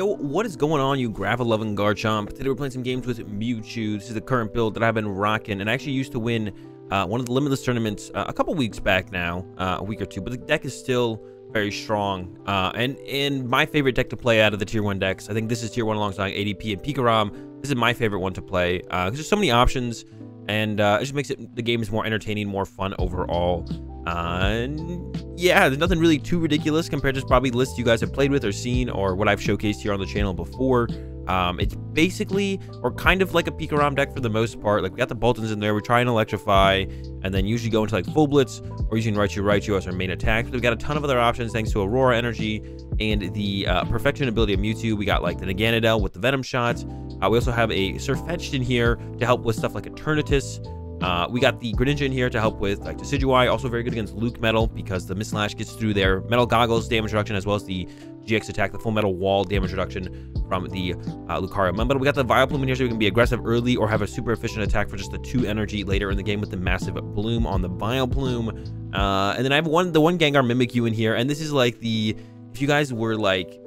Yo, what is going on, you gravel-loving Garchomp? Today we're playing some games with Mewtwo. This is the current build that I've been rocking, and I actually used to win one of the Limitless tournaments a couple weeks back now, a week or two, but the deck is still very strong. And my favorite deck to play out of the Tier 1 decks, I think this is Tier 1 alongside ADP and Pikarom. This is my favorite one to play, because there's so many options, and it just makes it the game is more entertaining, more fun overall. And yeah, there's nothing really too ridiculous compared to probably lists you guys have played with or seen or what I've showcased here on the channel before. It's basically or kind of like a Pikarom deck for the most part. Like, we got the Boltons in there, we try and Electrify, and then usually go into like Full Blitz or using Raichu Raichu as our main attack. But we've got a ton of other options thanks to Aurora Energy and the Perfection ability of Mewtwo. We got like the Naganadel with the Venom Shots. We also have a Sirfetch'd in here to help with stuff like Eternatus. We got the Greninja in here to help with like Decidueye, also very good against Luke Metal because the Misslash gets through their Metal Goggles damage reduction as well as the GX attack, the Full Metal Wall damage reduction from the Lucario Mud. But we got the Vile Plume in here so we can be aggressive early or have a super efficient attack for just the 2 energy later in the game with the massive bloom on the Vile Plume. And then I have the one Gengar Mimikyu in here, and this is like the, if you guys were like,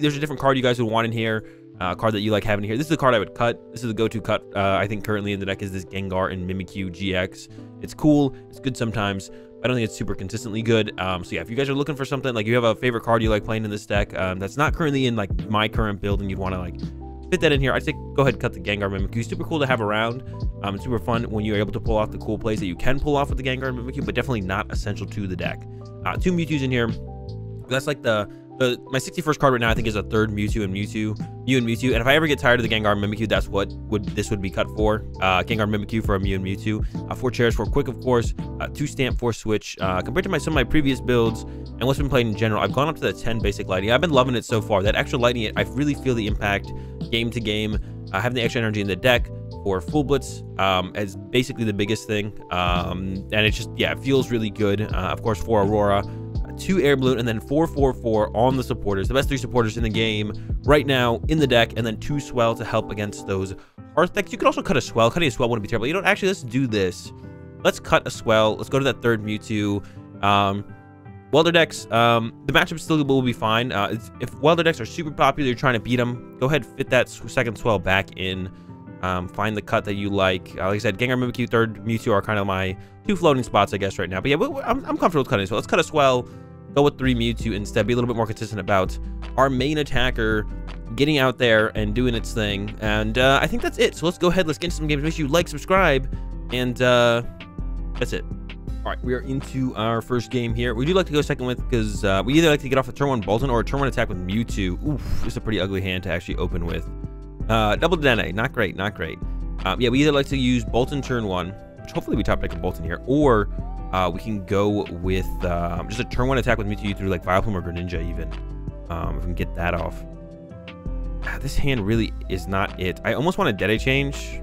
there's a different card you guys would want in here. Card that you like having here. This is the card I would cut. This is the go-to cut, I think, currently in the deck is this Gengar and Mimikyu GX. It's cool. It's good sometimes. But I don't think it's super consistently good. So yeah, if you guys are looking for something, like you have a favorite card you like playing in this deck that's not currently in like my current build and you'd want to like fit that in here, I'd say go ahead and cut the Gengar Mimikyu. Super cool to have around. It's super fun when you're able to pull off the cool plays that you can pull off with the Gengar and Mimikyu, but definitely not essential to the deck. 2 Mewtwo's in here. That's like my 61st card right now, I think, is a third Mew and Mewtwo. And if I ever get tired of the Gengar Mimikyu, that's what this would be cut for. Gengar Mimikyu for a Mew and Mewtwo. 4 Cherish, 4 Quick, of course. 2 Stamp, 4 Switch. Compared to some of my previous builds and what's been played in general, I've gone up to the 10 basic Lightning. I've been loving it so far. That extra Lightning, I really feel the impact game to game. Having the extra energy in the deck for Full Blitz is basically the biggest thing. And it's just, yeah, it feels really good. Of course, for Aurora. 2 Air Balloon, and then 4/4/4 on the supporters, the best 3 supporters in the game right now in the deck, and then 2 Swell to help against those Hearth decks. You could also cut a Swell. Cutting a Swell wouldn't be terrible. You don't actually, let's do this. Let's cut a Swell. Let's go to that third Mewtwo. Welder decks, the matchup still will be fine. If Welder decks are super popular, you're trying to beat them, go ahead and fit that second Swell back in. Find the cut that you like. Like I said, Gengar Mimikyu, third Mewtwo are kind of my 2 floating spots, I guess, right now. But yeah, I'm comfortable with cutting a Swell. Let's cut a Swell. Go with 3 Mewtwo instead. Be a little bit more consistent about our main attacker getting out there and doing its thing. And I think that's it. So let's go ahead. Let's get into some games. Make sure you like, subscribe, and that's it. All right, we are into our first game here. We do like to go second with because we either like to get off a turn 1 Bolton or a turn 1 attack with Mewtwo. Oof, it's a pretty ugly hand to actually open with. Double Dedenne, not great, not great. Yeah, we either like to use Bolton turn 1, which hopefully we top deck a Bolton here, or we can go with just a turn 1 attack with Mewtwo through like Vileplume or Greninja even. If we can get that off. This hand really is not it. I almost want a Dedenne change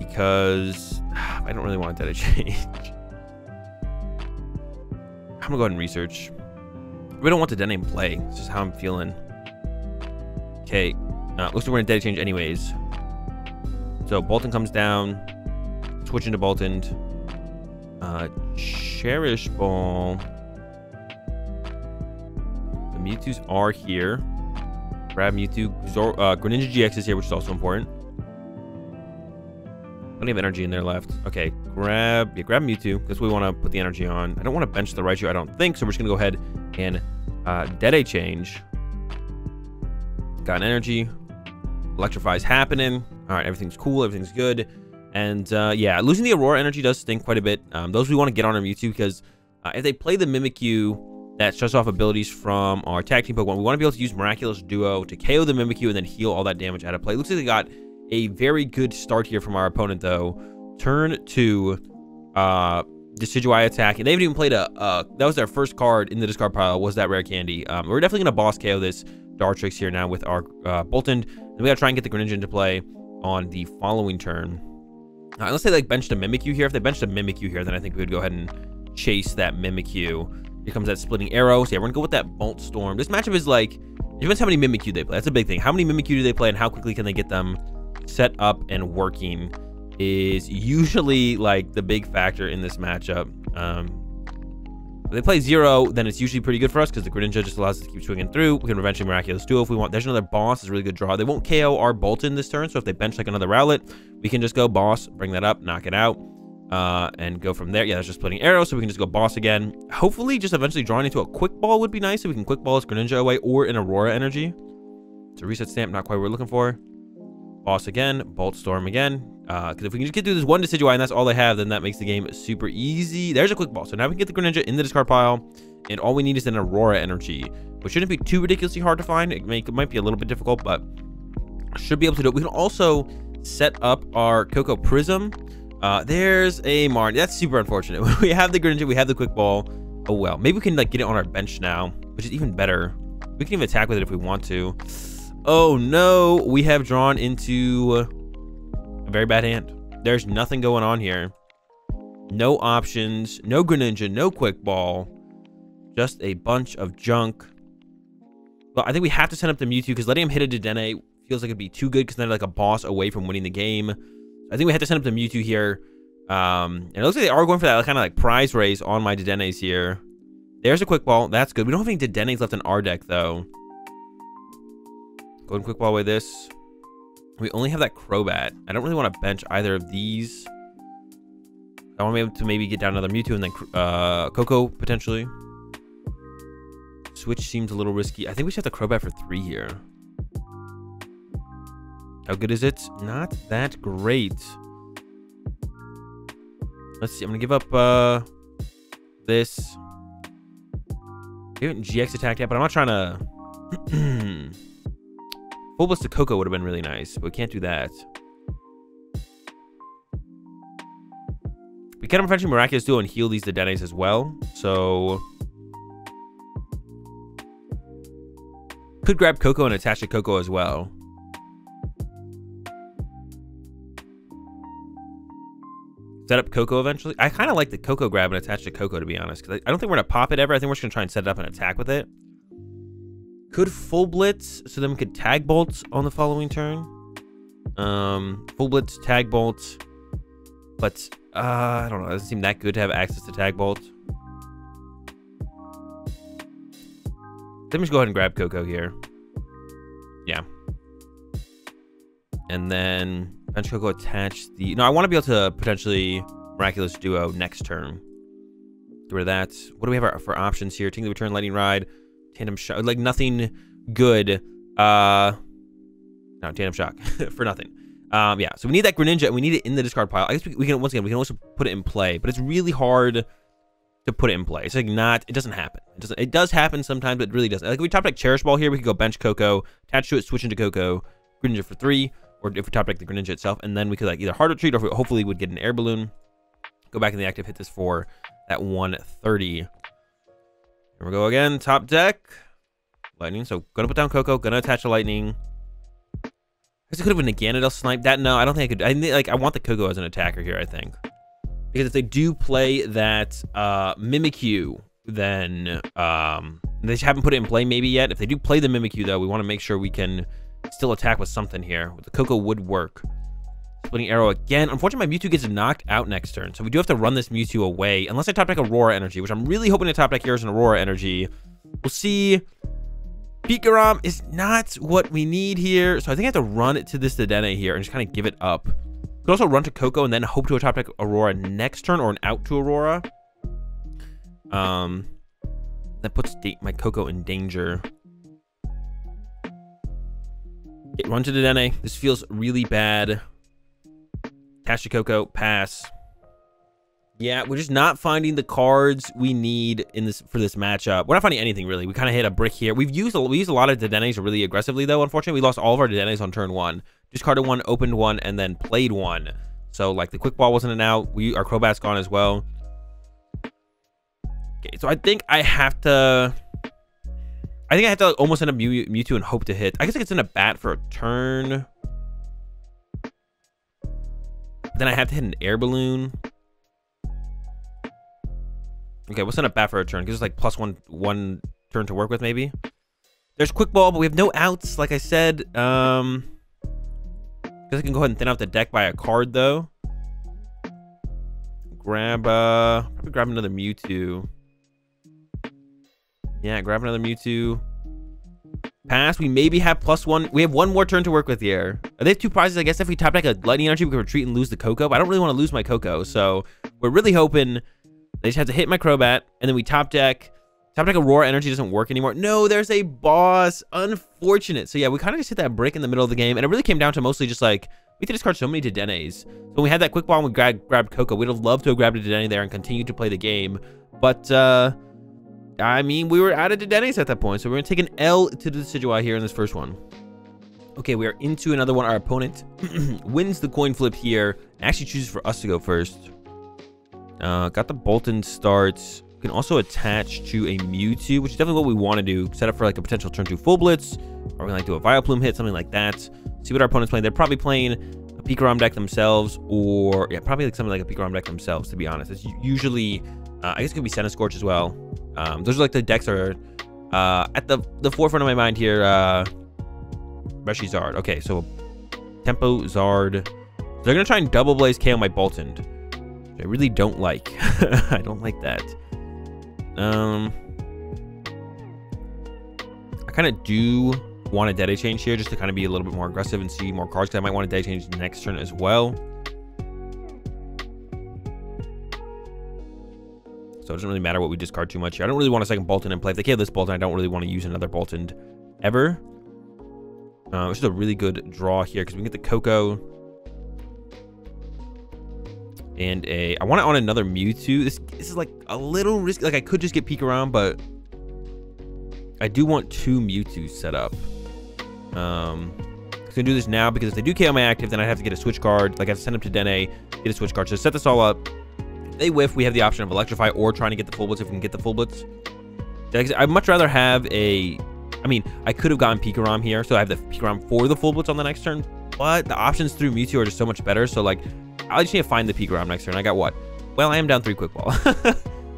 because I don't really want a Dedenne change. I'm gonna go ahead and research. We don't want the Dedenne play. This is how I'm feeling. Okay. Looks like we're in Dedenne change anyways. So Bolton comes down. Switch into Boltund. Cherish Ball. The Mewtwo's are here. Grab Mewtwo. Greninja GX is here, which is also important. I don't have energy in there left. Okay, grab Mewtwo. That's what we want to put the energy on. I don't want to bench the Raichu, I don't think, so we're just going to go ahead and Dedenne change. Got an energy. Electrify's happening. All right, everything's cool, everything's good. And yeah, losing the Aurora energy does sting quite a bit. Those we want to get on our Mewtwo because if they play the Mimikyu that shuts off abilities from our tag team Pokemon, we want to be able to use Miraculous Duo to KO the Mimikyu and then heal all that damage out of play. Looks like they got a very good start here from our opponent though. Turn 2, Decidueye attack, and they haven't even played that was their first card in the discard pile, was that rare candy. We're definitely gonna boss KO this Dartrix here now with our Boltund, and we gotta try and get the Greninja into play on the following turn. Let's say they like benched a Mimikyu here. If they benched a Mimikyu here, then I think we would go ahead and chase that Mimikyu. Here comes that splitting arrow. So yeah, we're gonna go with that Bolt Storm. This matchup is like, it depends how many Mimikyu they play. That's a big thing. How many Mimikyu do they play, and how quickly can they get them set up and working is usually like the big factor in this matchup. If they play 0, then it's usually pretty good for us because the Greninja just allows us to keep swinging through. We can eventually Miraculous Duo if we want. There's another Boss. It's a really good draw. They won't KO our Boltund this turn, so if they bench like another Rowlet, we can just go Boss, bring that up, knock it out, and go from there. Yeah, that's just splitting arrows, so we can just go Boss again. Hopefully, just eventually drawing into a Quick Ball would be nice if we can Quick Ball this Greninja away or an Aurora Energy. It's a reset stamp, not quite what we're looking for. Boss again, Bolt Storm again. Because if we can just get through this one Decidueye and that's all they have, then that makes the game super easy. There's a Quick Ball. So now we can get the Greninja in the discard pile, and all we need is an Aurora Energy, which shouldn't be too ridiculously hard to find. It might be a little bit difficult, but should be able to do it. We can also set up our Coco Prism. There's a Marnie. That's super unfortunate. We have the Greninja, we have the Quick Ball. Oh well. Maybe we can like get it on our bench now, which is even better. We can even attack with it if we want to. Oh no, we have drawn into a very bad hand. There's nothing going on here. No options, no Greninja, no Quick Ball, just a bunch of junk. But I think we have to send up the Mewtwo because letting him hit a Dedenne feels like it'd be too good because then like a Boss away from winning the game. I think we have to send up the Mewtwo here. And it looks like they are going for that kind of like prize raise on my Dedennes here. There's a Quick Ball. That's good. We don't have any Dedennes left in our deck though. Go ahead and Quick Ball away this. We only have that Crobat. I don't really want to bench either of these. I want to be able to maybe get down another Mewtwo and then Coco potentially. Switch seems a little risky. I think we should have the Crobat for 3 here. How good is it? Not that great. Let's see. I'm going to give up this. We haven't GX attacked yet, but I'm not trying to... Full Blitz to Coco would have been really nice, but we can't do that. We can eventually Miraculous Duo and heal these Dedennes as well, so... Could grab Coco and attach to Coco as well. Set up Coco eventually. I kind of like the Coco grab and attach to Coco, to be honest, because I don't think we're going to pop it ever. I think we're just going to try and set it up and attack with it. Could Full Blitz, so then we could Tag Bolt on the following turn. Full Blitz, Tag Bolt. But, I don't know. It doesn't seem that good to have access to Tag Bolt. Let me just go ahead and grab Coco here. Yeah. And then, bench Coco, attach the... No, I want to be able to potentially Miraculous Duo next turn. Get rid of that. What do we have for options here? Tingle Return, Lightning Ride... Tandem Shock, like nothing good. No, Tandem Shock for nothing. Yeah, so we need that Greninja and we need it in the discard pile. I guess we can, once again, we can also put it in play, but it's really hard to put it in play. It's like not, it doesn't happen. It does happen sometimes, but it really doesn't. Like if we top deck Cherish Ball here, we could go bench Coco, attach to it, switch into Coco, Greninja for 3, or if we top deck the Greninja itself, and then we could like either hard retreat or we hopefully would get an Air Balloon, go back in the active, hit this for that 130. Here we go again, top deck. Lightning, so gonna put down Coco, gonna attach a Lightning. I guess I could have negated a Snipe. That, no, I don't think I could. I want the Coco as an attacker here, I think. Because if they do play that Mimikyu, then they haven't put it in play maybe yet. If they do play the Mimikyu though, we wanna make sure we can still attack with something here. The Coco would work. Splitting Arrow again. Unfortunately, my Mewtwo gets knocked out next turn, so we do have to run this Mewtwo away. Unless I top deck Aurora Energy, which I'm really hoping to top deck here is an Aurora Energy. We'll see. Pikarom is not what we need here, so I think I have to run it to this Dedenne here and just kind of give it up. Could also run to Coco and then hope to a top deck Aurora next turn or an out to Aurora. That puts my Coco in danger. Run to Dedenne. This feels really bad. Attach to Coco, pass. Yeah, we're just not finding the cards we need in this for this matchup. We're not finding anything really. We kind of hit a brick here. We used a lot of Dedennes really aggressively though. Unfortunately, we lost all of our Dedennes on turn 1. Discarded 1, opened 1, and then played 1. So like the Quick Ball wasn't an out. Our Crobat's gone as well. Okay, so I think I have to. I have to like, almost end up Mewtwo and hope to hit. I guess I could send a bat for a turn. Then I have to hit an Air Balloon. Okay, we'll send a bat for a turn. Because it's like plus one turn to work with, maybe. There's Quick Ball, but we have no outs, like I said. Guess I can go ahead and thin out the deck by a card, though. Grab, probably grab another Mewtwo. Yeah, grab another Mewtwo. Pass. We maybe have plus one. We have one more turn to work with here. They have two prizes. I guess if we top deck a Lightning Energy, we can retreat and lose the Coco. But I don't really want to lose my Coco. So we're really hoping they just have to hit my Crobat. And then we top deck. Top deck Aurora Energy doesn't work anymore. No, there's a boss. Unfortunate. So yeah, we kind of just hit that brick in the middle of the game. And it really came down to mostly just like, we could discard so many Dedennes. So when we had that quick ball and we grabbed Coco, we'd have loved to have grabbed a Dedenne there and continued to play the game. But, I mean, we were out of Dedennes at that point, so we're going to take an L to the Decidueye here in this first one. Okay, we are into another one. Our opponent wins the coin flip here and actually chooses for us to go first. Got the Boltund starts. We can also attach to a Mewtwo, which is definitely what we want to do. Set up for like a potential turn 2 Full Blitz, or we like do a Vile Plume hit, something like that. See what our opponent's playing. They're probably playing a Pikarom deck themselves, or yeah, probably like something like a Pikarom deck themselves, to be honest. It's usually, I guess it could be Senna Scorch as well. Those are like the decks are at the forefront of my mind here. Reshi Zard. Okay, so Tempo Zard. They're going to try and Double Blaze KO my Boltund. I really don't like. I don't like that. I kind of do want a Dedenne change here just to kind of be a little bit more aggressive and see more cards, because I might want a Dedenne change next turn as well. So it doesn't really matter what we discard too much here. I don't really want a second Boltund in play. If they kill this Boltund, I don't really want to use another Boltund ever. Which is a really good draw here because we can get the Coco. And I want to on another Mewtwo. This is like a little risky. Like I could just get Pikarom, but I do want two Mewtwo set up. I'm gonna do this now because if they do KO my active, then I have to get a switch card. Like I have to send them to Dedenne, get a switch card. So set this all up. If they whiff, we have the option of Electrify or trying to get the Full Blitz if we can get the Full Blitz. I'd much rather have a. I mean, I could have gotten Pikarom here, so I have the Pikarom for the Full Blitz on the next turn. But the options through Mewtwo are just so much better. So like. I just need to find the Pikarom next turn. I got what? Well, I am down 3 Quick Ball. So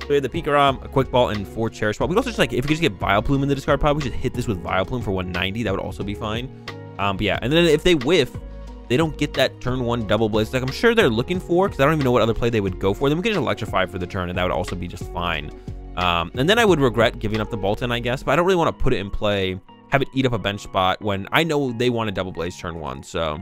we had the Pikarom, a Quick Ball, and 4 Cherish Ball. We could also just like, if we could just get Vile Plume in the discard pile, we should hit this with Vile Plume for 190. That would also be fine. But yeah, and then if they whiff, they don't get that turn 1 Double Blaze deck I'm sure they're looking for, because I don't even know what other play they would go for. Then we could just Electrify for the turn, and that would also be just fine. And then I would regret giving up the Boltund, I guess, but I don't really want to put it in play, have it eat up a bench spot when I know they want a Double Blaze turn 1, so...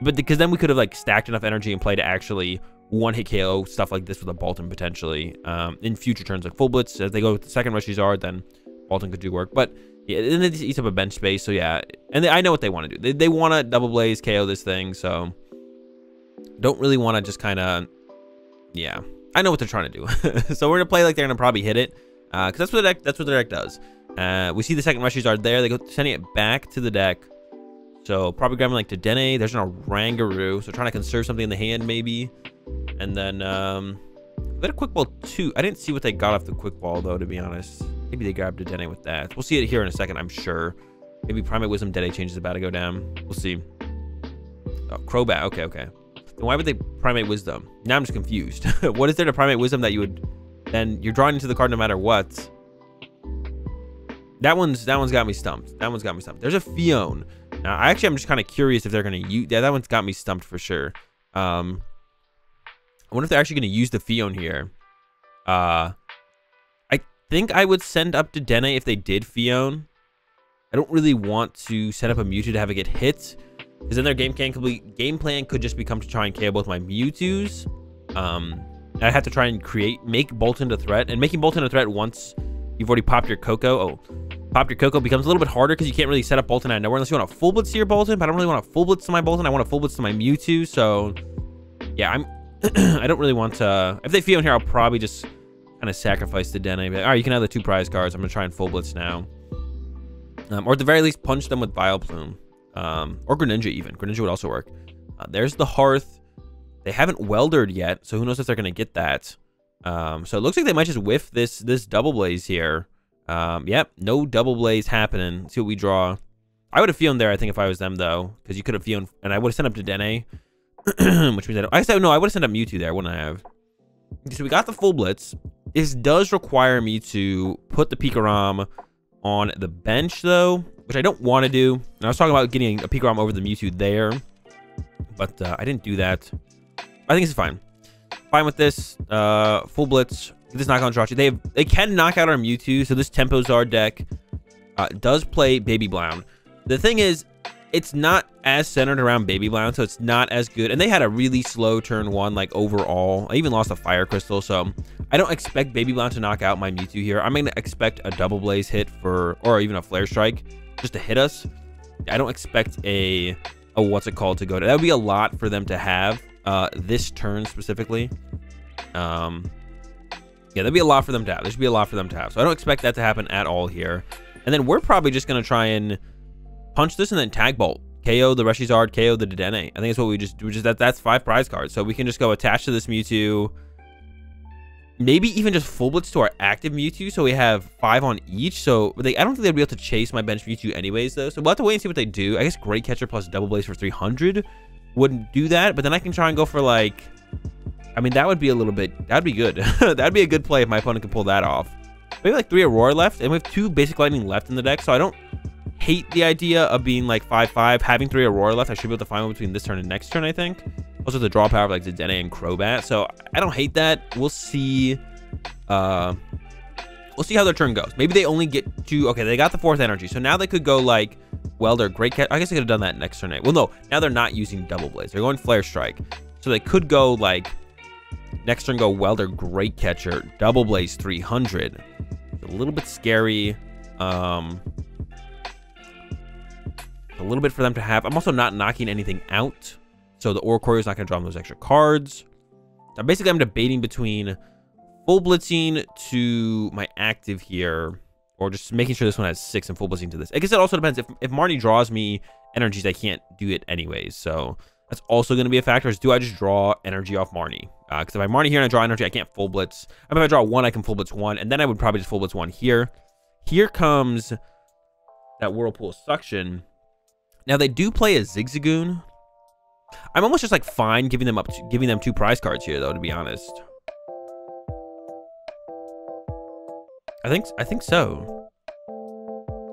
But because then we could have like stacked enough energy in play to actually one-hit KO stuff like this with a Boltund potentially in future turns like Full Blitz. As they go with the second Reshi's Zard, then Boltund could do work. But yeah, then it eats up a bench space. So yeah, and I know what they want to do. They want to Double Blaze KO this thing. So don't really want to just kind of, yeah. I know what they're trying to do. So we're gonna play like they're gonna probably hit it because that's what the deck does. We see the second Reshi's Zard there. They go sending it back to the deck. So probably grabbing like Dedenne. There's an Orangaroo. So trying to conserve something in the hand maybe. And then they had a Quick Ball too. I didn't see what they got off the Quick Ball though, to be honest. Maybe they grabbed Dedenne with that. We'll see it here in a second, I'm sure. Maybe Primate Wisdom Dedenne change is about to go down. We'll see. Oh, Crobat. Okay, okay. Then why would they Primate Wisdom? Now I'm just confused. What is there to Primate Wisdom that you would then you're drawing into the card no matter what? That one's got me stumped. That one's got me stumped. There's a Fion. Now, I'm just kind of curious if they're going to use... Yeah, that one's got me stumped for sure. I wonder if they're actually going to use the Fion here. I think I would send up Dedenne if they did Fion. I don't really want to set up a Mewtwo to have it get hit. Because then their game plan could just become to try and KO both my Mewtwos. I have to try and make Boltund a threat. And making Boltund a threat once you've already popped your Coco... Pop your Coco becomes a little bit harder because you can't really set up Boltund out of nowhere unless you want a Full Blitz to your Boltund, but I don't really want a Full Blitz to my Boltund. I want a Full Blitz to my Mewtwo, so yeah, I don't really want to... If they Fion here, I'll probably just kind of sacrifice the Dedenne. Like, all right, you can have the 2 prize cards. I'm going to try and Full Blitz now. Or at the very least, punch them with Vile Plume. Or Greninja even. Greninja would also work. There's the Hearth. They haven't Weldered yet, so who knows if they're going to get that. So it looks like they might just whiff this Double Blaze here. Yep, no Double Blaze happening. Let's see what we draw. I would have Fion there, I think, if I was them, though, because you could have Fion, and I would have sent up Dedenne, which means I would have sent up Mewtwo there, wouldn't I have? So we got the Full Blitz. This does require me to put the Pikarom on the bench, though, which I don't want to do. And I was talking about getting a Pikarom over the Mewtwo there, but I didn't do that. I think it's fine. Fine with this. Full Blitz. This knockout Jirachi. They can knock out our Mewtwo, so this Tempo Zard deck does play Baby Blown. The thing is, it's not as centered around Baby Blown, so it's not as good. And they had a really slow turn one, like overall. I even lost a Fire Crystal, so I don't expect Baby Blown to knock out my Mewtwo here. I'm gonna expect a Double Blaze hit for, or even a Flare Strike, just to hit us. I don't expect a what's it called to go to. That would be a lot for them to have this turn specifically. Yeah, that'd be a lot for them to have. There should be a lot for them to have. So I don't expect that to happen at all here. And then we're probably just going to try and punch this and then Tag Bolt. KO the Reshizard, KO the Dedenne. I think that's what we just do. That's 5 prize cards. So we can just go attach to this Mewtwo. Maybe even just Full Blitz to our active Mewtwo. So we have 5 on each. So I don't think they'll be able to chase my bench Mewtwo anyways, though. So we'll have to wait and see what they do. I guess Great Catcher plus Double Blaze for 300 wouldn't do that. But then I can try and go for like... I mean, that would be a little bit... That'd be good. That'd be a good play if my opponent could pull that off. Maybe like 3 Aurora left, and we have 2 Basic Lightning left in the deck, so I don't hate the idea of being like 5-5. Having 3 Aurora left, I should be able to find one between this turn and next turn, I think. Also, the draw power of like Dedenne and Crobat, so I don't hate that. We'll see. We'll see how their turn goes. Maybe they only get 2... Okay, they got the 4th energy, so now they could go like... Welder, Great Catcher. I guess they could have done that next turn. Well, no. Now they're not using Double Blaze. They're going Flare Strike, so they could go like... Next turn go Welder, Great Catcher, Double Blaze 300. A little bit scary. A little bit for them to have. I'm also not knocking anything out, so the Oricorio's not going to draw them those extra cards. Now basically I'm debating between Full Blitzing to my active here, or just making sure this one has 6 and Full Blitzing to this. I guess it also depends. If Marnie draws me energies, I can't do it anyways, so... That's also going to be a factor, is do I just draw energy off Marnie? Because if I Marnie here and I draw energy, I can't Full Blitz. I mean, if I draw 1, I can Full Blitz 1, and then I would probably just Full Blitz 1 here. Here comes that Whirlpool of Suction. Now, they do play a Zigzagoon. I'm almost just, like, fine giving them, giving them 2 prize cards here, though, to be honest. I think so.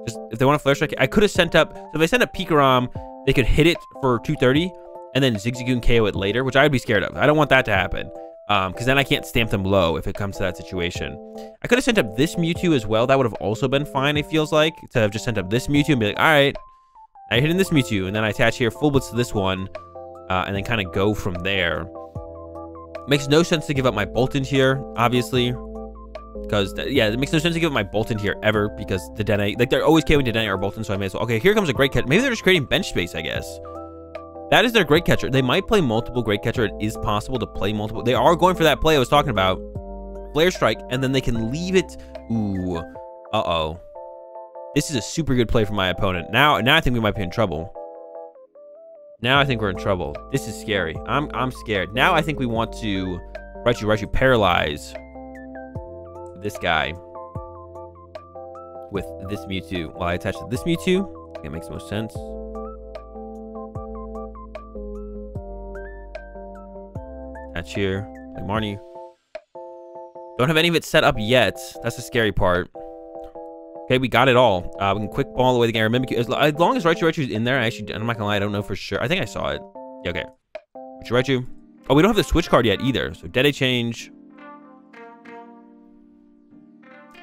Just if they want to Flare Strike, I could have sent up... So if they sent up Pikarom, they could hit it for 230. And then Zigzagoon KO it later, which I would be scared of. I don't want that to happen, because then I can't stamp them low if it comes to that situation. I could have sent up this Mewtwo as well. That would have also been fine, it feels like, to have just sent up this Mewtwo and be like, all right, now you're hitting this Mewtwo, and then I attach here Full Blitz to this one, and then kind of go from there. Makes no sense to give up my Boltund here, obviously, because, yeah, it makes no sense to give up my Boltund here ever, because Dedenne, like, they're always KOing Dedenne or Boltund, so I may as well. Okay, here comes a Great Catcher. Maybe they're just creating bench space, I guess. That is their Great Catcher. They might play multiple Great Catcher. It is possible to play multiple. They are going for that play I was talking about. Flare Strike, and then they can leave it. Ooh. Uh-oh. This is a super good play for my opponent. Now I think we might be in trouble. Now I think we're in trouble. This is scary. I'm scared. Now I think we want to Raichu paralyze this guy with this Mewtwo. While I attach to this Mewtwo, I think it makes the most sense. Catch here, like Marnie. Don't have any of it set up yet. That's the scary part. Okay, we got it all. We can Quick Ball away the Gengar Mimikyu. As long as Raichu Raichu's in there, I'm not gonna lie, I don't know for sure. I think I saw it. Yeah, okay. Raichu. Oh, we don't have the Switch card yet either. So Dedenne change.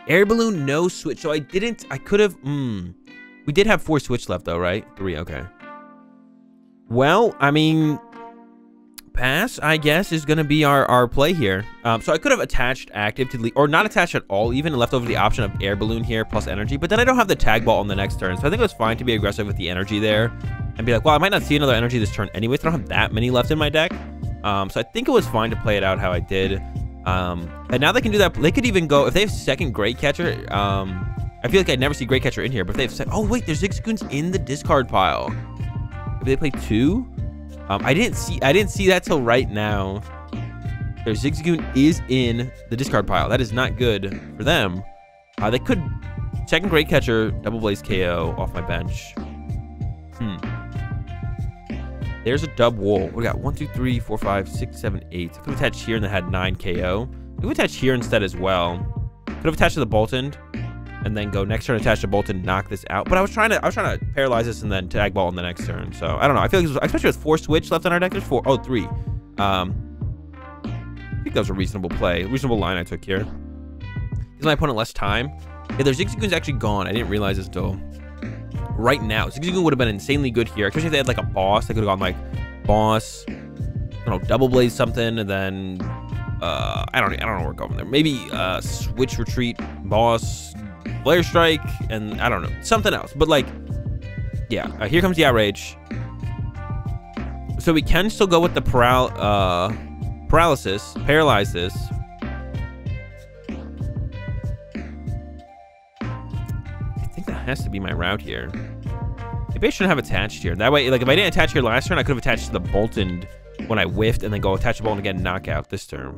Air Balloon, no Switch. So I could have, We did have 4 Switch left though, right? 3, okay. Well, I mean... Pass, I guess, is going to be our play here. So I could have attached active to or not attached at all even, and left over the option of Air Balloon here plus energy, but then I don't have the Tag Ball on the next turn, so I think it was fine to be aggressive with the energy there and be like, well, I might not see another energy this turn anyways. I don't have that many left in my deck, so I think it was fine to play it out how I did. And now they can do that. They could even go, if they have second Great Catcher, I feel like I'd never see Great Catcher in here, but if they have oh wait, there's Zigzagoon's in the discard pile. Maybe they play 2. I didn't see that till right now. Their Zigzagoon is in the discard pile. That is not good for them. They could second Great Catcher, Double Blaze KO off my bench. There's a Dub Wool. We got 1, 2, 3, 4, 5, 6, 7, 8. I could have attached here and then had 9 KO. I could have attached here instead as well. Could have attached to the Boltund and then go next turn, attach to Boltund, knock this out. But I was trying to paralyze this and then Tag Ball on the next turn. So I don't know. I feel like, especially with 4 Switch left on our deck, there's 4, oh, 3. I think that was a reasonable play, reasonable line I took here. gives my opponent less time. Yeah, their Zigzagoon's actually gone. I didn't realize this until right now. Zigzagoon would have been insanely good here, especially if they had like a boss. They could have gone like boss, I don't know, double blaze something, and then I don't know where we're going there. Maybe switch retreat, boss, flare strike, and I don't know, something else. But like, yeah, here comes the outrage. So we can still go with the paralysis. I think that has to be my route here. Maybe I shouldn't have attached here. That way, like if I didn't attach here last turn, I could have attached to the Boltund when I whiffed and then go attach the Boltund again and knock out this turn.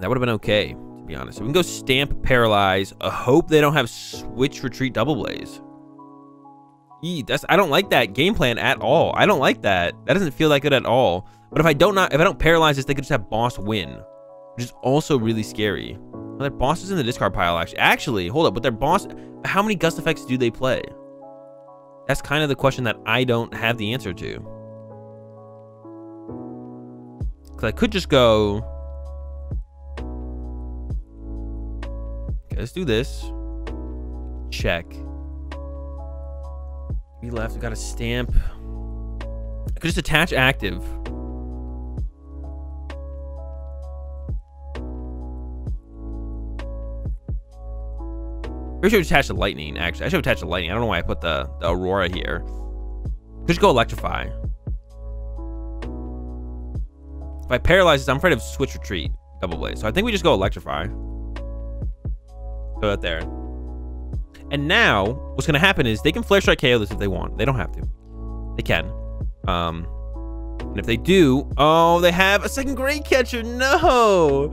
That would have been okay, to be honest. So we can go stamp, paralyze. I hope they don't have switch, retreat, double blaze. Eee, that's, I don't like that game plan at all. I don't like that. That doesn't feel that good at all. But if I don't paralyze this, they could just have boss win, which is also really scary. Well, their boss is in the discard pile, actually. Actually, hold up, but their boss, how many gust effects do they play? That's kind of the question that I don't have the answer to. Because I could just go... Okay, let's do this. Check. We left, we got a stamp. I could just attach active. Pretty sure I should attach the lightning, actually. I should attach the lightning. I don't know why I put the Aurora here. Could just go electrify. If I paralyze this, I'm afraid of switch retreat, double blaze. So I think we just go electrify. Go out there. And now, what's going to happen is they can Flare Strike KO this if they want. They don't have to. They can. And if they do... Oh, they have a second Great Catcher. No!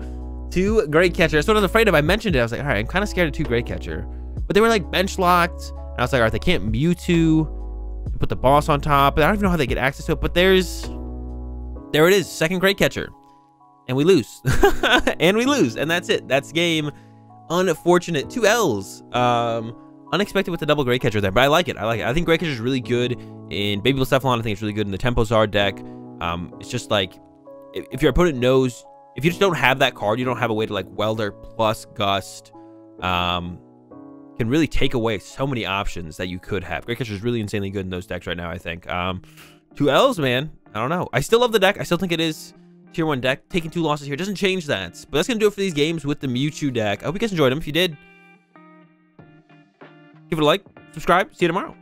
Two Great Catcher. That's what I was afraid of. I mentioned it. I was like, all right, I'm kind of scared of two Great Catcher. But they were like bench locked. And I was like, all right, they can't Mewtwo. They put the boss on top. I don't even know how they get access to it. But there's... There it is. Second Great Catcher. And we lose. And we lose. And that's it. That's game. Unfortunate. Two L's. Unexpected with the double Great Catcher there, but I like it. I like it. I think Great Catcher is really good in Baby Blacephalon. I think it's really good in the Tempo Zard deck. It's just like, if your opponent knows, if you just don't have that card, you don't have a way to like Welder plus Gust, can really take away so many options that you could have. Great Catcher is really insanely good in those decks right now, I think. Two L's, man. I don't know. I still love the deck. I still think it is tier 1 deck. Taking two losses here doesn't change that. But that's going to do it for these games with the Mewtwo deck. I hope you guys enjoyed them. If you did, give it a like, subscribe, see you tomorrow.